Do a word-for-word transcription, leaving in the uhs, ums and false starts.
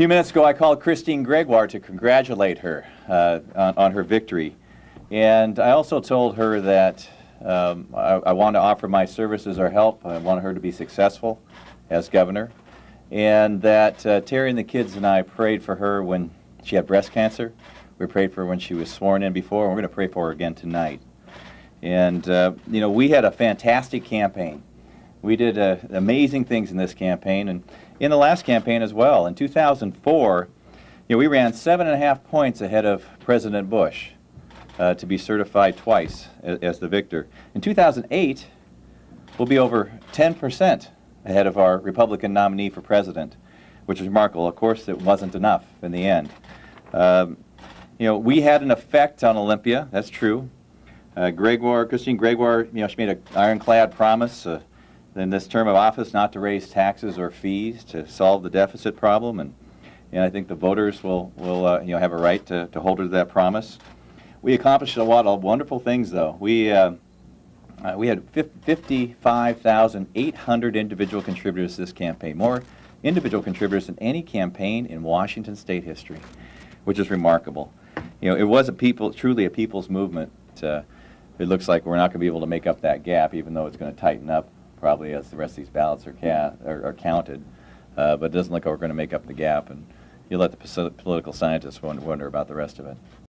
A few minutes ago, I called Christine Gregoire to congratulate her uh, on, on her victory. And I also told her that um, I, I want to offer my services or help. I want her to be successful as governor. And that uh, Terry and the kids and I prayed for her when she had breast cancer. We prayed for her when she was sworn in before, and we're going to pray for her again tonight. And, uh, you know, we had a fantastic campaign. We did uh, amazing things in this campaign and in the last campaign as well. In two thousand four, you know, we ran seven and a half points ahead of President Bush uh, to be certified twice as, as the victor. In two thousand eight, we'll be over ten percent ahead of our Republican nominee for president, which is remarkable. Of course, it wasn't enough in the end. Um, you know, we had an effect on Olympia. That's true. Uh, Gregoire, Christine Gregoire, you know, she made an ironclad promise Uh, in this term of office not to raise taxes or fees to solve the deficit problem, and, and I think the voters will, will uh, you know, have a right to, to hold her to that promise. We accomplished a lot of wonderful things, though. We, uh, uh, we had fifty-five thousand eight hundred individual contributors to this campaign, more individual contributors than any campaign in Washington State history, which is remarkable. You know, it was a people, truly a people's movement. Uh, it looks like we're not going to be able to make up that gap, even though it's going to tighten up probably as the rest of these ballots are, ca are, are counted, uh, but it doesn't look like we're going to make up the gap, and you let the political scientists wonder about the rest of it.